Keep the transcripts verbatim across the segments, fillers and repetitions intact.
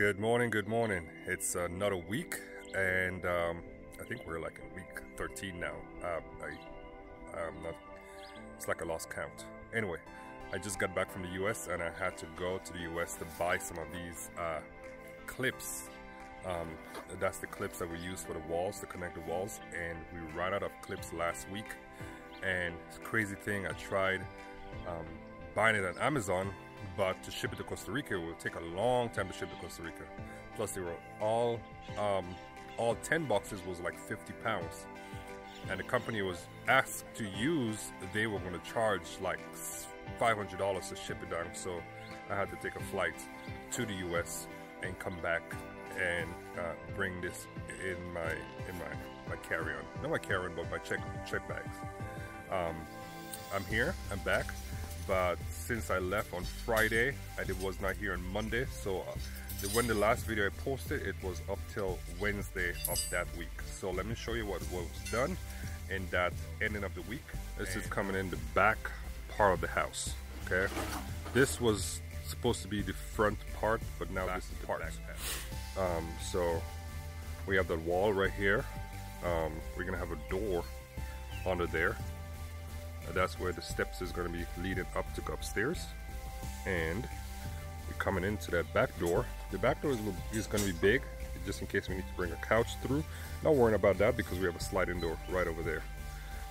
Good morning, good morning. It's another week, and um, I think we're like in week thirteen now. Uh, I, I'm not, it's like I lost count. Anyway, I just got back from the U S and I had to go to the U S to buy some of these uh, clips. Um, that's the clips that we use for the walls, to connect the walls, and we ran out of clips last week. And crazy thing, I tried um, buying it on Amazon, but to ship it to Costa Rica, it will take a long time to ship to Costa Rica. Plus, they were all, um, all ten boxes was like fifty pounds. And the company was asked to use, they were gonna charge like five hundred dollars to ship it down. So I had to take a flight to the U S and come back and uh, bring this in my in my, my carry-on. Not my carry-on, but my check, check bags. Um, I'm here, I'm back. But since I left on Friday, I was not here on Monday, so uh, the, when the last video I posted, it was up till Wednesday of that week. So let me show you what was done in that ending of the week. This is coming in the back part of the house, okay? This was supposed to be the front part, but now back this is the part. Um, so we have the wall right here. Um, we're gonna have a door under there. That's where the steps is going to be leading up to go upstairs, and we're coming into that back door. The back door is, is going to be big, just in case we need to bring a couch through. Not worrying about that because we have a sliding door right over there.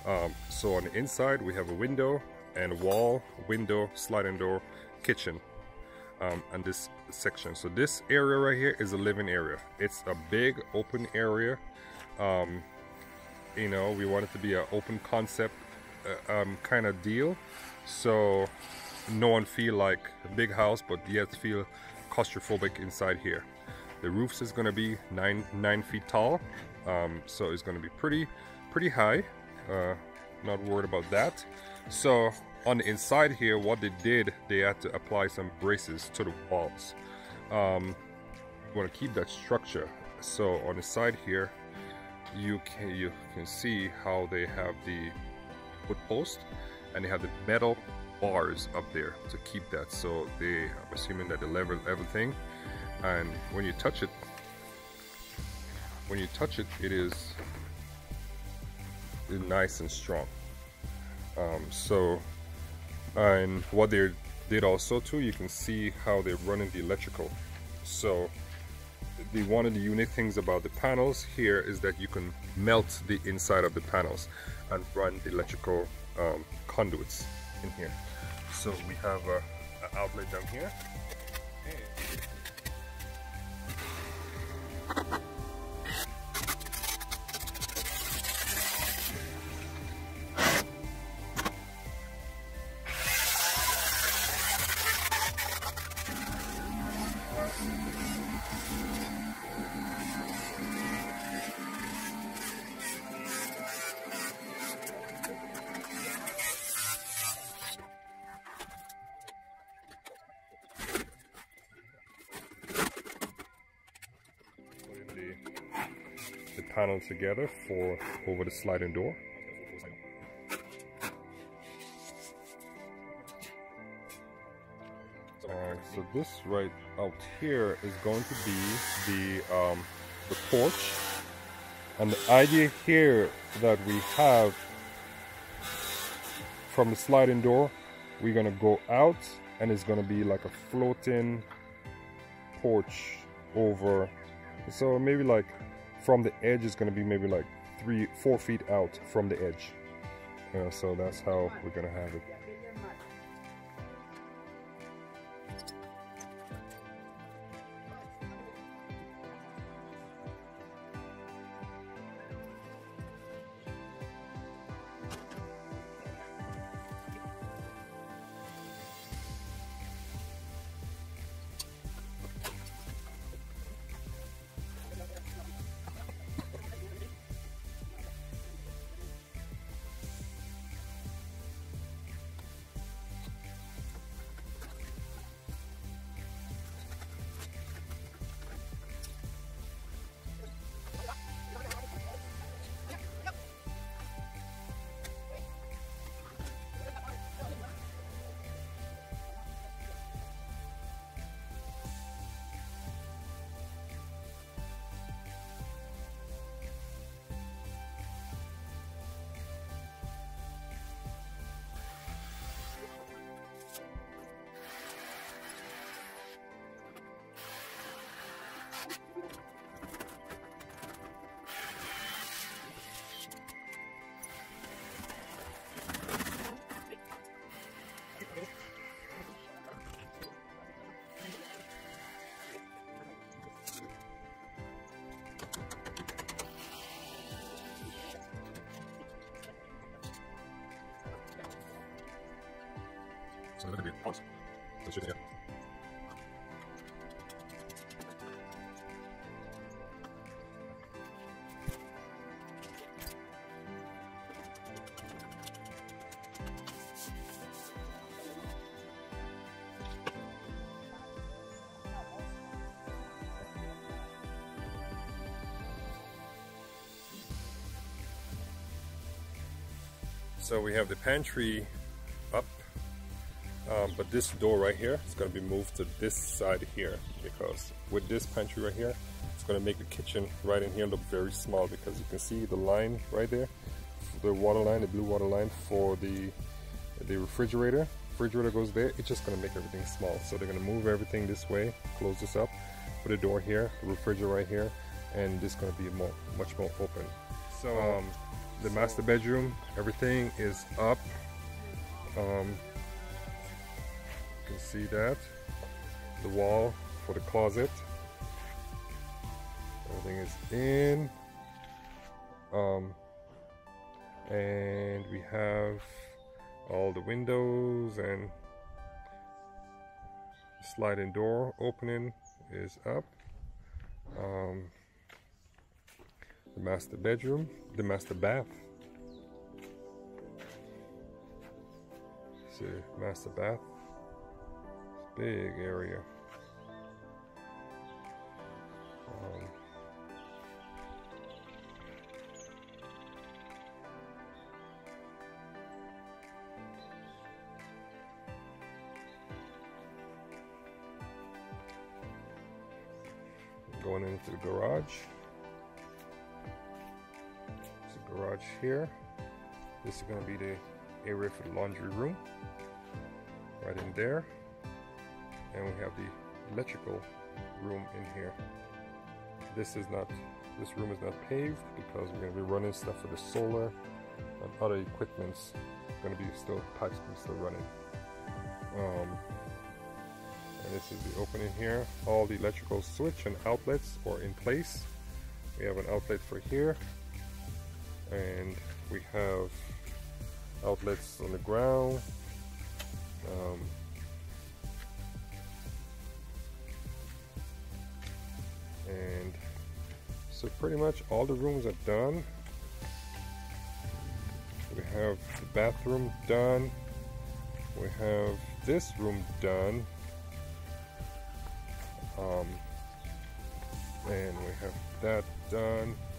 Um, so on the inside we have a window and a wall, window, sliding door, kitchen, um, and this section. So this area right here is a living area. It's a big open area. Um, you know, we want it to be an open concept. Uh, um, kind of deal, so no one feel like a big house but yet feel claustrophobic inside here. The roofs is gonna be nine nine feet tall, um, so it's gonna be pretty pretty high. Uh, not worried about that. So on the inside here, what they did, they had to apply some braces to the walls. Um, you want to keep that structure. So on the side here, you can you can see how they have the post, and they have the metal bars up there to keep that, so they I'm assuming that they level everything, and when you touch it when you touch it it is nice and strong. Um, so and what they did also too, you can see how they're running the electrical. So the one of the unique things about the panels here is that you can melt the inside of the panels and run the electrical um, conduits in here. So we have an outlet down here. And panel together for over the sliding door. Uh, so this right out here is going to be the um, the porch, and the idea here that we have from the sliding door, we're gonna go out, and it's gonna be like a floating porch over. So maybe like from the edge is going to be maybe like three, four feet out from the edge. Uh, so that's how we're going to have it. So they're going to be awesome. So shooting it. So we have the pantry up, um, but this door right here is going to be moved to this side here, because with this pantry right here, it's going to make the kitchen right in here look very small, because you can see the line right there, the water line, the blue water line for the the refrigerator. Refrigerator goes there. It's just going to make everything small. So they're going to move everything this way, close this up, put a door here, the refrigerator right here, and this is going to be more, much more open. So. Um, The master bedroom, everything is up. Um, you can see that. The wall for the closet. Everything is in. Um, and we have all the windows, and the sliding door opening is up. Um, The master bedroom, the master bath. See, master bath. Big area. Um, going into the garage. Garage here. This is going to be the area for the laundry room, right in there, and we have the electrical room in here. This is not, this room is not paved, because we're going to be running stuff for the solar and other equipments. Going to be still pipes still running. Um, and this is the opening here. All the electrical switch and outlets are in place. We have an outlet for here. And we have outlets on the ground. Um, and so pretty much all the rooms are done. We have the bathroom done. We have this room done. Um, and we have that done.